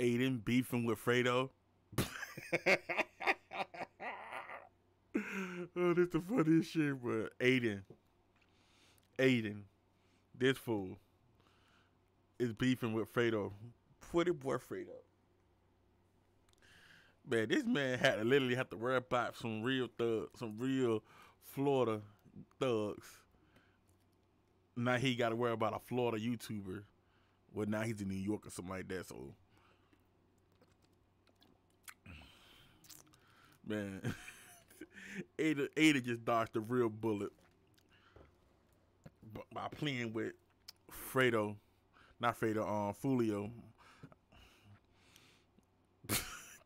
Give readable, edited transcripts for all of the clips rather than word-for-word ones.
Adin beefing with Fredo. Oh, that's the funniest shit, but Adin, this fool is beefing with Fredo. Pretty boy Fredo. Man, this man had to literally have to worry about some real thugs, some real Florida thugs. Now he got to worry about a Florida YouTuber. Well, now he's in New York or something like that. So, man, Ada just dodged the real bullet by playing with Fredo, not Fredo, Fulio.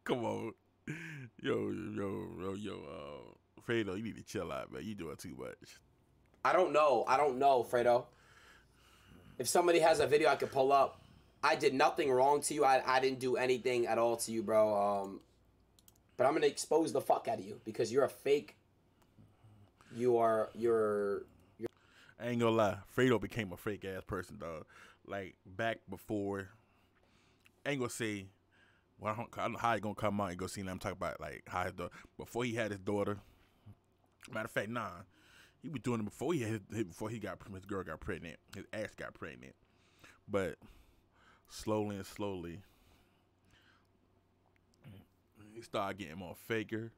Come on, yo, Fredo, you need to chill out, man. You doing too much. I don't know, Fredo. If somebody has a video I could pull up, I did nothing wrong to you. I didn't do anything at all to you, bro. But I'm going to expose the fuck out of you because you're a fake. You're I ain't going to lie. Fredo became a fake ass person, dog. Like back before. I ain't going to say, well, I don't know how he going to come out and go see him. I'm talking about like how his daughter, before he had his daughter. Matter of fact, nah. He was doing it before he got, his girl got pregnant. His ass got pregnant. But slowly and slowly, he started getting more faker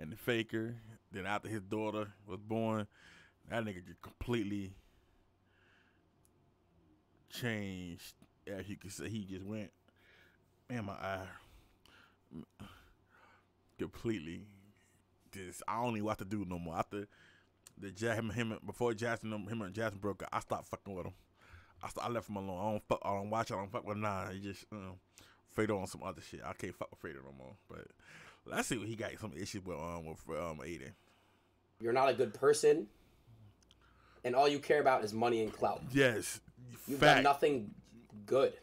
and faker. Then after his daughter was born, that nigga just completely changed. As you could say, he just went, man, my eye completely. Just I don't even want to do no more after. Before Jackson, him and Jackson broke up, I stopped fucking with him. I left him alone. I don't fuck with him. Nah, he just Fredo on some other shit. I can't fuck with Fredo no more. But let's see what he got some issues with Adin. You're not a good person, and all you care about is money and clout. Yes, you've done nothing good.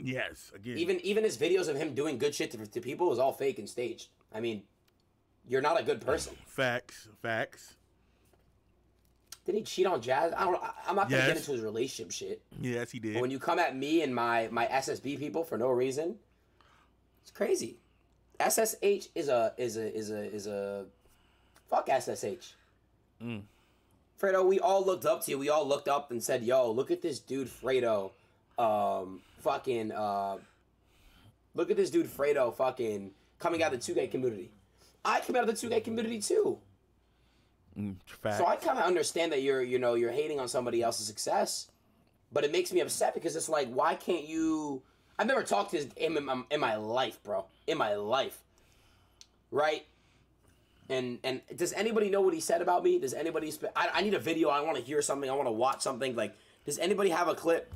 Yes, again. Even his videos of him doing good shit to people is all fake and staged. I mean, you're not a good person. Facts. Did he cheat on Jazz? I'm not gonna get into his relationship shit. Yes, he did. But when you come at me and my SSB people for no reason, it's crazy. SSH is a fuck SSH. Mm. Fredo, we all looked up to you. We all looked up and said, "Yo, look at this dude, Fredo. Look at this dude, Fredo. Fucking coming out of the 2K community. I came out of the 2K community too." Facts. So I kind of understand that you're hating on somebody else's success, but it makes me upset because it's like, why can't you? I've never talked to him in my life, bro. In my life, right? And does anybody know what he said about me? Does anybody? I need a video. I want to hear something. I want to watch something. Like, does anybody have a clip?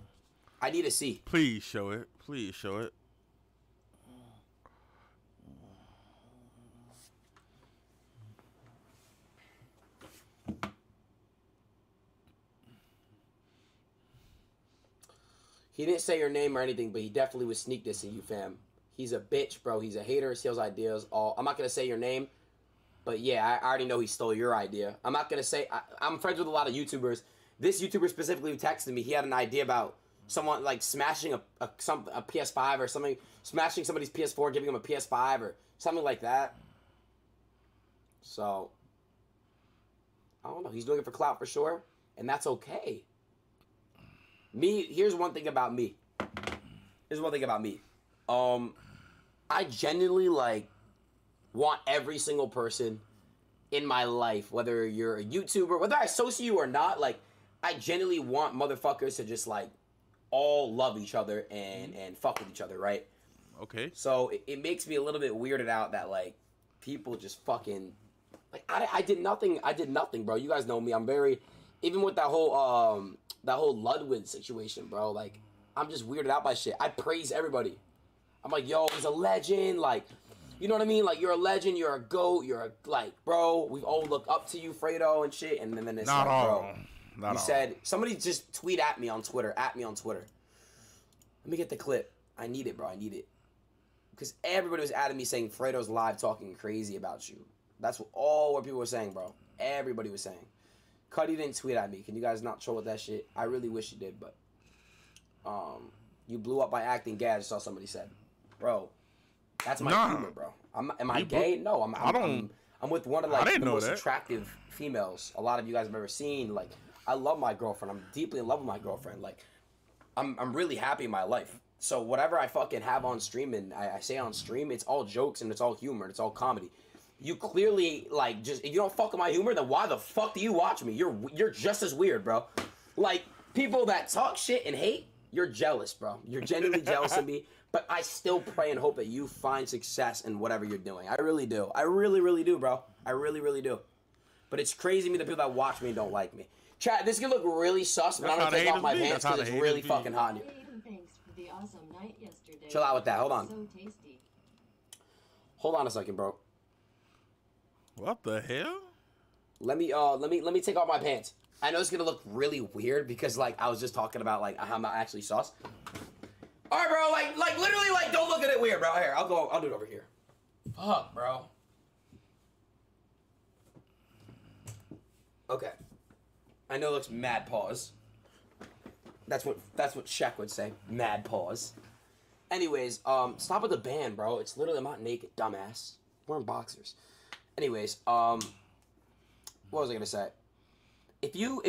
I need to see. Please show it. Please show it. He didn't say your name or anything, but he definitely was sneak dissing you, fam. He's a bitch, bro. He's a hater. Steals ideas. All I'm not going to say your name, but yeah, I already know he stole your idea. I'm not going to say... I'm friends with a lot of YouTubers. This YouTuber specifically texted me. He had an idea about someone like smashing a PS5 or something. Smashing somebody's PS4, giving them a PS5 or something like that. So, I don't know. He's doing it for clout for sure, and that's okay. Here's one thing about me. I genuinely like want every single person in my life, whether you're a YouTuber, whether I associate you or not, like I genuinely want motherfuckers to just like all love each other and fuck with each other, right? Okay. So it makes me a little bit weirded out that like people just fucking like I did nothing, bro. You guys know me. I'm very even with that whole Ludwig situation, bro. Like, I'm just weirded out by shit. I praise everybody. I'm like, yo, he's a legend. Like, you know what I mean? Like, you're a legend. You're a GOAT. Like, bro, we all look up to you, Fredo, and shit. And then it's not like, all. Bro. Not you all. Said, somebody just tweet at me on Twitter. Let me get the clip. I need it, bro. I need it. Because everybody was at me saying, Fredo's live talking crazy about you. That's what people were saying, bro. Everybody was saying. Cuddy didn't tweet at me. Can you guys not troll with that shit? I really wish you did, but you blew up by acting gay. I just saw somebody said. bro. That's my humor, bro. Am I gay? No, I'm with one of like the most attractive females a lot of you guys have ever seen. Like, I love my girlfriend. I'm deeply in love with my girlfriend. Like, I'm really happy in my life. So whatever I fucking have on stream and I say on stream, it's all jokes and it's all humor and it's all comedy. You clearly like just if you don't fuck with my humor, then why the fuck do you watch me? You're just as weird, bro. Like people that talk shit and hate, you're jealous, bro. You're genuinely jealous of me. But I still pray and hope that you find success in whatever you're doing. I really do. I really, really do, bro. I really, really do. But it's crazy to me the people that watch me don't like me. Chat, this could look really sus, but I'm gonna take off my pants because it's really fucking hot in here. Thanks for the awesome night yesterday. Chill out with that. Hold on. So tasty. Hold on a second, bro. What the hell? Let me take off my pants. I know it's gonna look really weird because like I was just talking about like I'm not actually sus. All right, bro. Like literally, like don't look at it weird, bro. Here, I'll do it over here. Fuck, bro. Okay. I know it looks mad pause. That's what Shaq would say. Mad pause. Anyways, stop with the band, bro. It's literally I'm not naked, dumbass. We're in boxers. Anyways, what was I gonna say? If you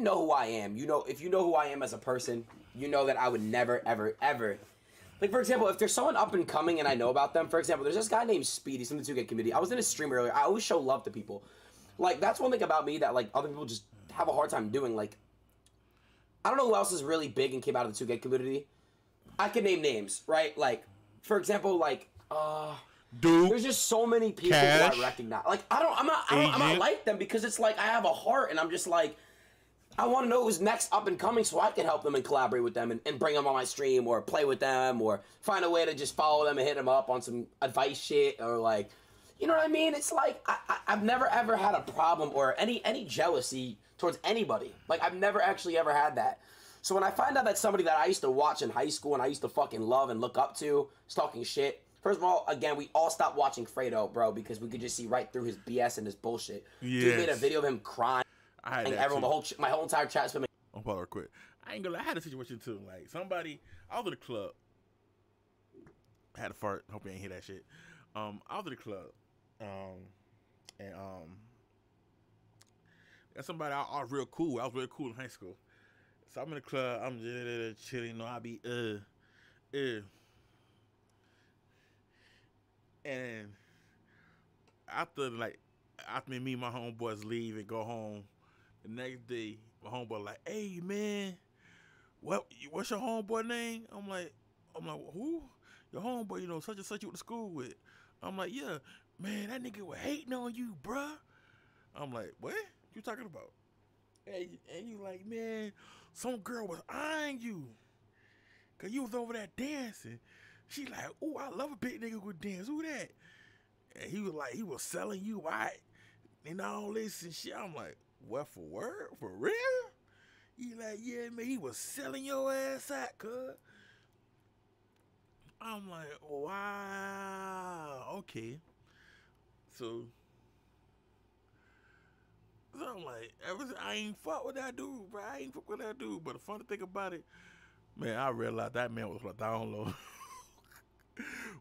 know who I am, if you know who I am as a person, you know that I would never, ever, ever. Like, for example, if there's someone up and coming and I know about them, for example, there's this guy named Speedy, from the 2K community. I was in a stream earlier. I always show love to people. Like, that's one thing about me that, like, other people just have a hard time doing. Like, I don't know who else is really big and came out of the 2K community. I could name names, right? Like, for example, like, Dude, there's just so many people that I recognize. Like I'm not like them because it's like I have a heart and I'm just like I want to know who's next up and coming so I can help them and collaborate with them and bring them on my stream or play with them or find a way to just follow them and hit them up on some advice shit or like you know what I mean? It's like I've never ever had a problem or any jealousy towards anybody. Like I've never actually ever had that. So when I find out that somebody that I used to watch in high school and I used to fucking love and look up to is talking shit. First of all, again, we all stopped watching Fredo, bro, because we could just see right through his BS and his bullshit. Yes. Dude made a video of him crying. I had everyone, my whole entire chat's been. I'm probably quick. I ain't gonna lie, I had a situation too. Like somebody, I was at the club. I had a fart. Hope you ain't hear that shit. I was at the club, and somebody I was real cool. I was real cool in high school. So I'm in the club. I'm just chilling. You know, I be And after me and my homeboys leave and go home, the next day my homeboy like, "Hey man, what's your homeboy name?" I'm like, "Who? Your homeboy? You know, such and such you went to school with?" I'm like, "Yeah, man, that nigga was hating on you, bruh." I'm like, "What you talking about?" And you like, "Man, some girl was eyeing you, cause you was over there dancing. She like, ooh, I love a big nigga who dance. Who that?" And he was like, he was selling you out and all this and shit. I'm like, what for word? For real? He like, yeah, man, he was selling your ass out, cuz. I'm like, wow, okay. So I'm like, I ain't fuck with that dude, bro. I ain't fuck with that dude. But the funny thing about it, man, I realized that man was like down low.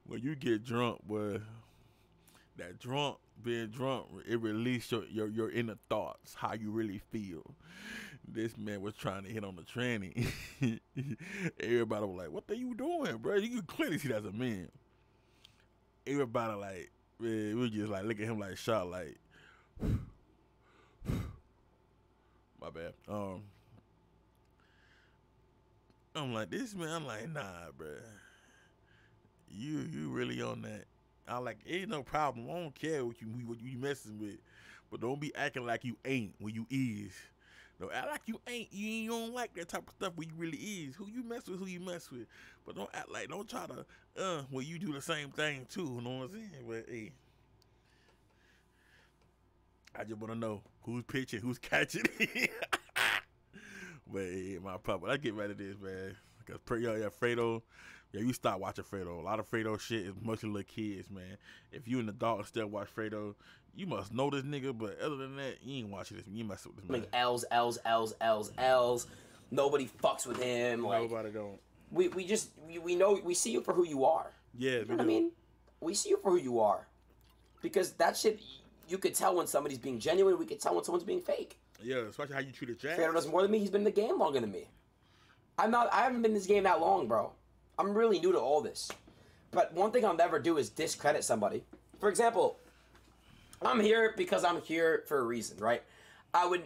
When you get drunk, boy, that being drunk, it releases your inner thoughts, how you really feel. This man was trying to hit on the tranny. Everybody was like, "What are you doing, bro?" You can clearly see that's a man. Everybody like, man, we just like look at him like shot, like, my bad. I'm like this man. I'm like, nah, bro. You really on that? I'm like, ain't no problem. I don't care what you messing with, but don't be acting like you ain't when you is. Don't act like you ain't. You don't like that type of stuff when you really is. Who you mess with? Who you mess with? But don't act like. Don't try to when you do the same thing too. You know what I'm saying? But hey, I just wanna know who's pitching, who's catching. But hey, my papa, let's get rid of this, man. Cause Fredo. Yeah, you stop watching Fredo. A lot of Fredo shit is mostly little kids, man. If you an adult and still watch Fredo, you must know this nigga, but other than that, you ain't watching this. You mess with this man. Like L's. Nobody fucks with him. Like, nobody don't. we see you for who you are. Yeah, you know what I mean? We see you for who you are, because that shit, you could tell when somebody's being genuine. We could tell when someone's being fake. Yeah, especially how you treat a jazz. Fredo does more than me. He's been in the game longer than me. I haven't been in this game that long, bro. I'm really new to all this. But one thing I'll never do is discredit somebody. For example, I'm here because I'm here for a reason, right? I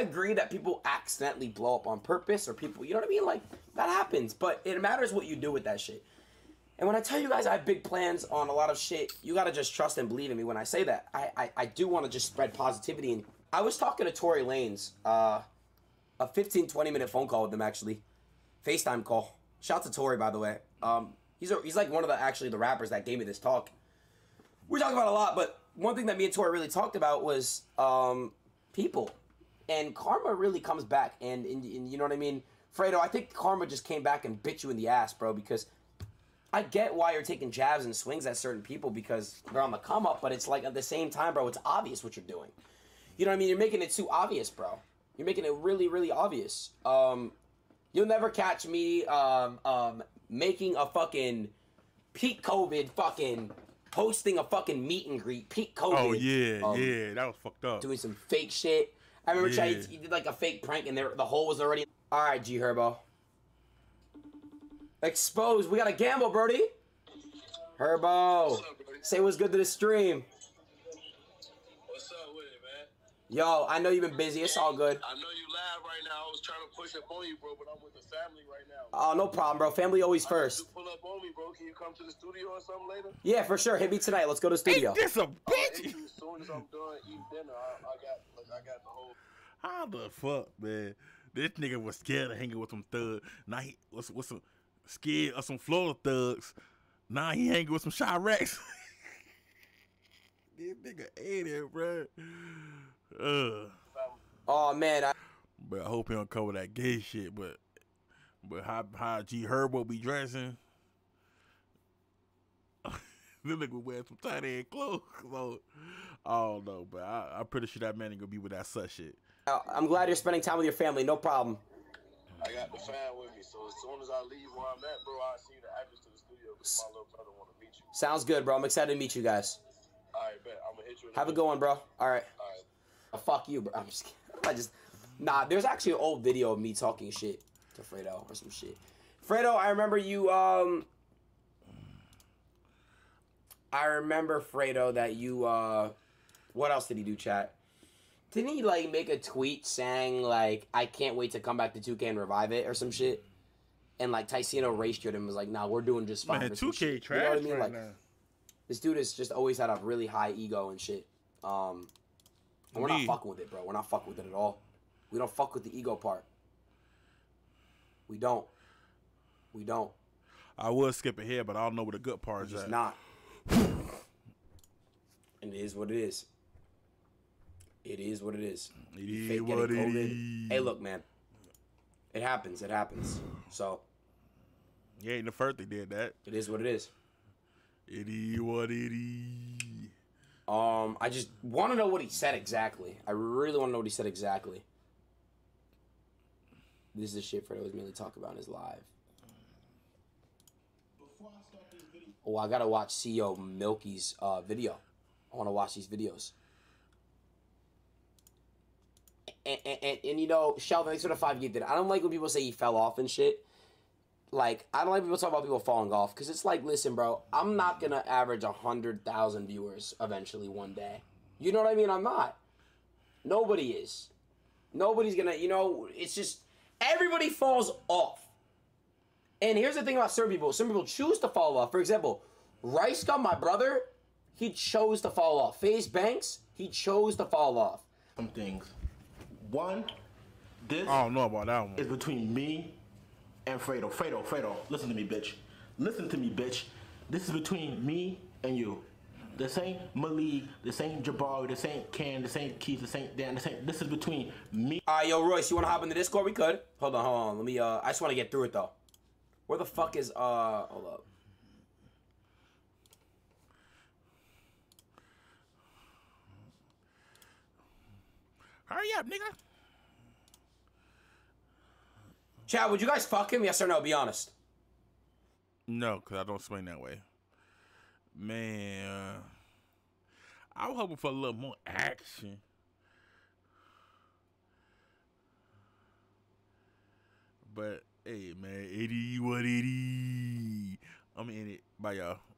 agree that people accidentally blow up on purpose, or people, you know what I mean? Like, that happens, but it matters what you do with that shit. And when I tell you guys I have big plans on a lot of shit, you gotta just trust and believe in me when I say that. I do wanna just spread positivity. And I was talking to Tory Lanez, a 15, 20-minute phone call with him, actually. FaceTime call. Shout to Tory, by the way. He's like one of the rappers that gave me this talk. We talk about a lot, but one thing that me and Tory really talked about was people. And karma really comes back. And you know what I mean? Fredo, I think karma just came back and bit you in the ass, bro, because I get why you're taking jabs and swings at certain people because they're on the come up, but it's like at the same time, bro, it's obvious what you're doing. You know what I mean? You're making it too obvious, bro. You're making it really, really obvious. You'll never catch me making a fucking peak COVID fucking hosting a fucking meet and greet. Peak COVID. Oh, yeah, yeah. That was fucked up. Doing some fake shit. I remember trying to did like a fake prank and the hole was already... All right, G Herbo. Exposed. We got to gamble, Brody. Herbo. What's up, Brody? Say what's good to the stream. What's up with it, man? Yo, I know you've been busy. It's all good. I know you live right now. I was trying to push up on you, bro, but I'm with the family right now. Oh, no problem, bro. Family always first. You pull up on me, bro. Can you come to the studio or something later? Yeah, for sure. Hit me tonight. Let's go to the studio. Ain't this a bitch? As soon as I'm done eating dinner, I got the whole... How the fuck, man? This nigga was scared of hanging with some thugs. Now he was some... Scared of some Florida thugs. Nah, he hanging with some Chiracs. This nigga ate it, bro. Oh man, but I hope he don't cover that gay shit. But how G Herbo be dressing? This nigga wearing some tight end clothes. So, I don't know, but I'm pretty sure that man ain't gonna be with that such shit. I'm glad you're spending time with your family. No problem. I got the fan with me, so as soon as I leave where I'm at, bro, I'll see you the address to the studio because my little brother want to meet you. Sounds good, bro. I'm excited to meet you guys. All right, bet. I'm going to hit you. Have a good one, bro. All right. All right. Oh, fuck you, bro. I'm just kidding. Nah, there's actually an old video of me talking shit to Fredo or some shit. Fredo, I remember you, I remember, Fredo, that you, what else did he do, chat? Didn't he, like, make a tweet saying, like, I can't wait to come back to 2K and revive it or some shit? And, like, Tyson erased it and was like, nah, we're doing just fine. Man, 2K trash, you know what I mean? Right, like, now. This dude has just always had a really high ego and shit. And we're not fucking with it, bro. We're not fucking with it at all. We don't fuck with the ego part. We don't. We don't. I will skip ahead, but I don't know what the good part is. It's not. And it is what it is. It is what it is. It is what it is. Hey, look, man. It happens. It happens. So. You ain't the first that did that. It is what it is. It is what it is. I just want to know what he said exactly. I really want to know what he said exactly. This is the shit Fredo was mainly talking about in his live. Oh, I got to watch CEO Milky's video. I want to watch these videos. And you know, Shelvin, thanks for the 5 gig dinner. I don't like when people say he fell off and shit. Like, I don't like people talk about people falling off. Because it's like, listen, bro, I'm not going to average 100,000 viewers eventually one day. You know what I mean? I'm not. Nobody is. Nobody's going to, you know, it's just, everybody falls off. And here's the thing about certain people. Some people choose to fall off. For example, RiceGum, my brother, he chose to fall off. FaZe Banks, he chose to fall off. Some things. One, this I don't know about that one. Is between me and Fredo. Fredo, listen to me, bitch. Listen to me, bitch. This is between me and you. This ain't Malik, this ain't Jabari, this ain't Ken, this ain't Keith, this ain't Dan, this is between me. Alright, yo, Royce, you wanna hop in the Discord? We could. Hold on. Let me I just wanna get through it though. Where the fuck is hold up. Hurry up, nigga. Chad, would you guys fuck him? Yes or no? Be honest. No, because I don't swing that way. Man, I was hoping for a little more action. But, hey, man, it is what it is. I'm in it. Bye, y'all.